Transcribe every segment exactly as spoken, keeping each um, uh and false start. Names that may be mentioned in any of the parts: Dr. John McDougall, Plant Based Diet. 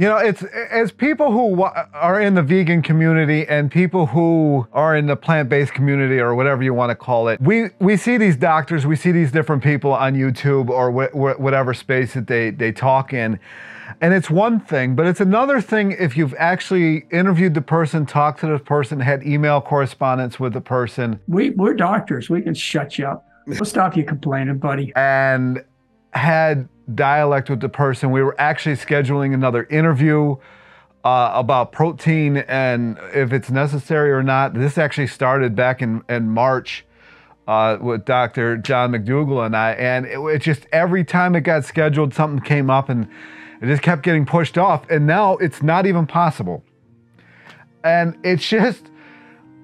You know, it's as people who are in the vegan community and people who are in the plant-based community or whatever you want to call it, we, we see these doctors, we see these different people on YouTube or wh wh whatever space that they, they talk in. And it's one thing, but it's another thing if you've actually interviewed the person, talked to the person, had email correspondence with the person. We, we're doctors. We can shut you up. We'll stop you complaining, buddy. And had dialect with the person. We were actually scheduling another interview uh, about protein and if it's necessary or not. This actually started back in, in March uh, with Doctor John McDougall and I, and it, it just every time it got scheduled, something came up and it just kept getting pushed off, and now it's not even possible. And it's just,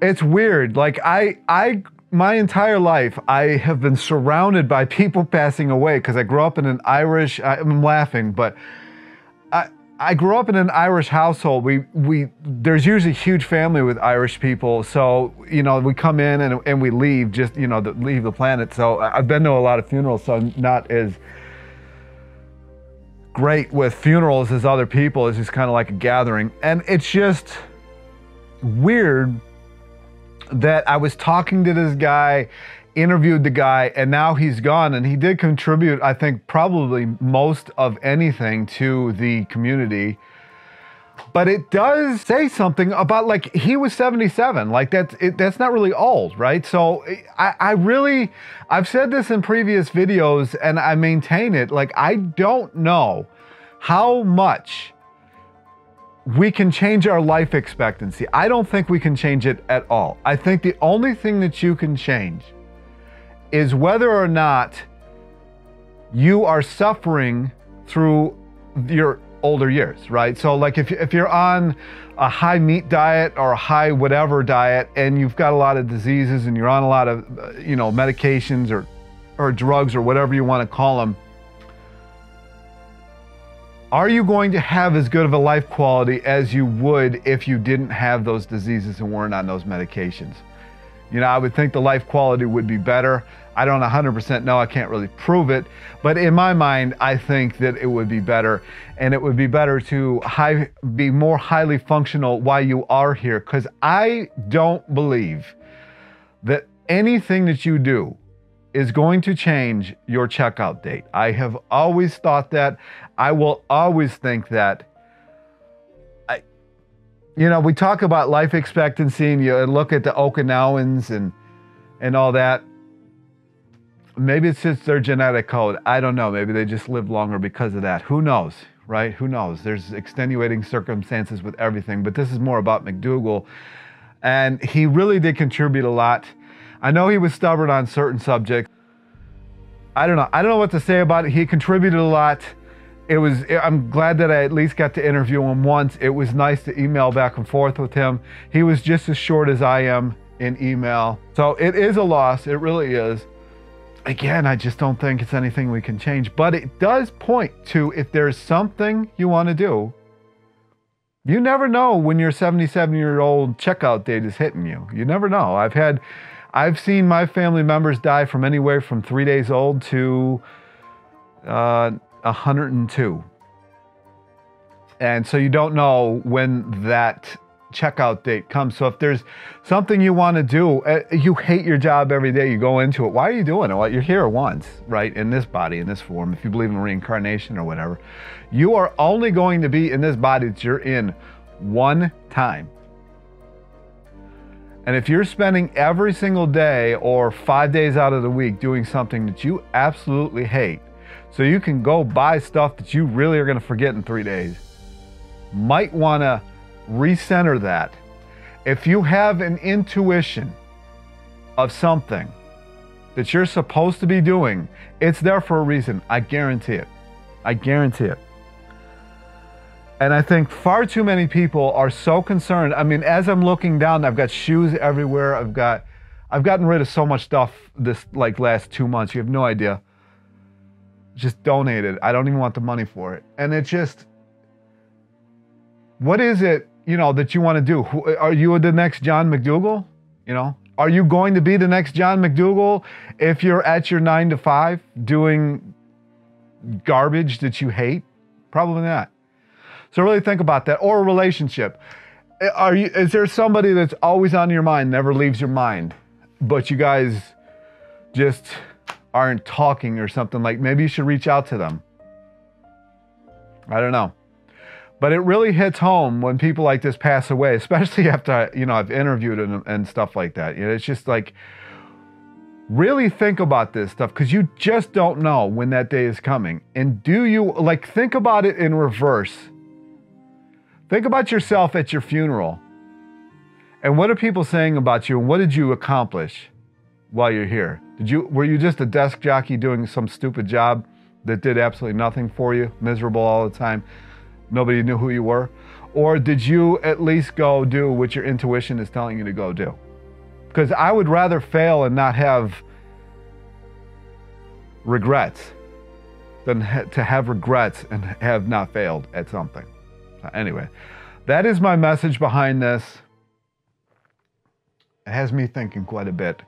it's weird. Like I, I my entire life, I have been surrounded by people passing away because I grew up in an Irish, I'm laughing, but I, I grew up in an Irish household. We, we, there's usually a huge family with Irish people. So, you know, we come in and, and we leave, just, you know, the, leave the planet. So I've been to a lot of funerals, so I'm not as great with funerals as other people. It's just kind of like a gathering. And it's just weird that I was talking to this guy, interviewed the guy, and now he's gone. And he did contribute, I think, probably most of anything to the community. But it does say something about, like, he was seventy-seven. Like, that's, it, that's not really old, right? So I, I really, I've said this in previous videos, and I maintain it. Like, I don't know how much we can change our life expectancy. I don't think we can change it at all. I think the only thing that you can change is whether or not you are suffering through your older years, right? So like if, if you're on a high meat diet or a high whatever diet and you've got a lot of diseases and you're on a lot of, you know, medications or, or drugs or whatever you want to call them, are you going to have as good of a life quality as you would if you didn't have those diseases and weren't on those medications? You know, I would think the life quality would be better. I don't one hundred percent know, I can't really prove it. But in my mind, I think that it would be better. And it would be better to high, be more highly functional while you are here. Because I don't believe that anything that you do is going to change your checkout date. I have always thought that. I will always think that. I, you know, we talk about life expectancy and you look at the Okinawans and, and all that. Maybe it's just their genetic code. I don't know. Maybe they just live longer because of that. Who knows, right? Who knows? There's extenuating circumstances with everything, but this is more about McDougall. And he really did contribute a lot. I know he was stubborn on certain subjects. I don't know. I don't know what to say about it. He contributed a lot. It was, I'm glad that I at least got to interview him once. It was nice to email back and forth with him. He was just as short as I am in email. So it is a loss. It really is. Again, I just don't think it's anything we can change, but it does point to if there's something you want to do. You never know when your seventy-seven-year-old checkout date is hitting you. You never know. I've had I've seen my family members die from anywhere from three days old to uh, one hundred and two. And so you don't know when that checkout date comes. So if there's something you want to do, uh, you hate your job every day, you go into it. Why are you doing it? Well, you're here once, right? In this body, in this form, if you believe in reincarnation or whatever, you are only going to be in this body that you're in one time. And if you're spending every single day or five days out of the week doing something that you absolutely hate, so you can go buy stuff that you really are going to forget in three days, might want to recenter that. If you have an intuition of something that you're supposed to be doing, it's there for a reason. I guarantee it. I guarantee it. And I think far too many people are so concerned. I mean, as I'm looking down, I've got shoes everywhere. I've got, I've gotten rid of so much stuff this like last two months. You have no idea. Just donated. I don't even want the money for it. And it just, what is it, you know, that you want to do? Are you the next John McDougall? You know, are you going to be the next John McDougall if you're at your nine to five doing garbage that you hate? Probably not. So really think about that. Or a relationship. Are you, is there somebody that's always on your mind, never leaves your mind, but you guys just aren't talking or something? Like, maybe you should reach out to them. I don't know. But it really hits home when people like this pass away, especially after, you know, I've interviewed and, and stuff like that. You know, it's just like, really think about this stuff, because you just don't know when that day is coming. And do you, like, think about it in reverse. Think about yourself at your funeral. And what are people saying about you? And what did you accomplish while you're here? Did you, were you just a desk jockey doing some stupid job that did absolutely nothing for you, miserable all the time? Nobody knew who you were? Or did you at least go do what your intuition is telling you to go do? Because I would rather fail and not have regrets than ha to have regrets and have not failed at something. So anyway, that is my message behind this. It has me thinking quite a bit.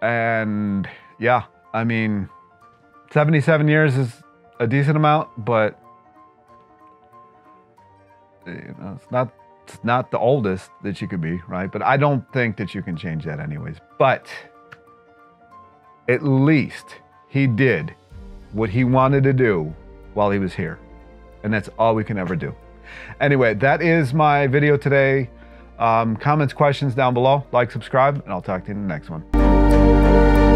And yeah, I mean, seventy-seven years is a decent amount, but you know, it's not it's not the oldest that you could be, right? But I don't think that you can change that anyways. But at least he did what he wanted to do while he was here. And that's all we can ever do. Anyway, that is my video today. Um, comments, questions down below. Like, subscribe, and I'll talk to you in the next one.